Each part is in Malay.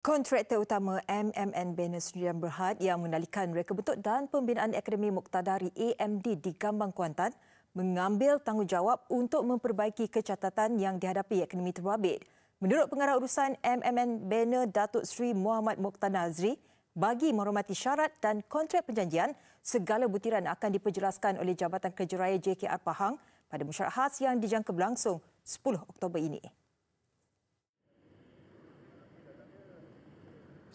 Kontraktor utama MMN Bina Sdn Bhd yang menalikan reka bentuk dan pembinaan Akademi Mokhtar Dahari AMD di Gambang, Kuantan mengambil tanggungjawab untuk memperbaiki kecacatan yang dihadapi Akademi terbabit. Menurut pengarah urusan MMN Bina Datuk Seri Mohamad Mokhtar Nazri, bagi menghormati syarat dan kontrak perjanjian, segala butiran akan diperjelaskan oleh Jabatan Kerja Raya JKR Pahang pada mesyuarat khas yang dijangka berlangsung 10 Oktober ini.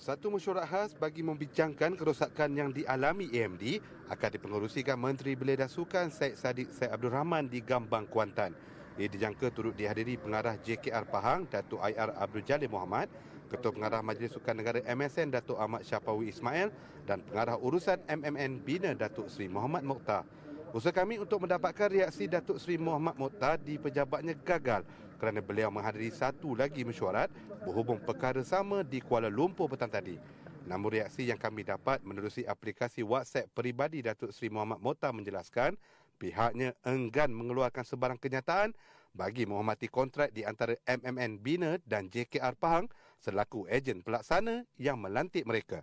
Satu mesyuarat khas bagi membincangkan kerosakan yang dialami AMD akan dipengerusikan Menteri Belia dan Sukan Syed Abdul Rahman di Gambang, Kuantan. Ia dijangka turut dihadiri pengarah JKR Pahang, Datuk IR Abdul Jalil Mohamad, Ketua Pengarah Majlis Sukan Negara MSN Datuk Ahmad Syapawi Ismail dan Pengarah Urusan MMN Bina Datuk Seri Mohamad Mokhtar. Usaha kami untuk mendapatkan reaksi Datuk Seri Mohamad Mokhtar di pejabatnya gagal kerana beliau menghadiri satu lagi mesyuarat berhubung perkara sama di Kuala Lumpur petang tadi. Namun reaksi yang kami dapat menerusi aplikasi WhatsApp peribadi Datuk Seri Mohamad Mokhtar menjelaskan pihaknya enggan mengeluarkan sebarang kenyataan bagi menghormati kontrak di antara MMN Bina dan JKR Pahang selaku ejen pelaksana yang melantik mereka.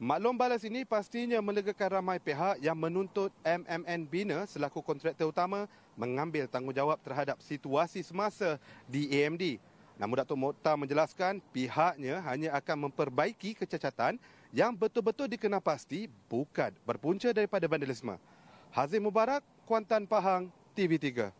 Maklum balas ini pastinya melegakan ramai pihak yang menuntut MMN Bina selaku kontraktor utama mengambil tanggungjawab terhadap situasi semasa di AMD. Namun Datuk Mokhtar menjelaskan pihaknya hanya akan memperbaiki kecacatan yang betul-betul dikenapasti bukan berpunca daripada vandalisme. Hazim Mubarak, Kuantan, Pahang, TV3.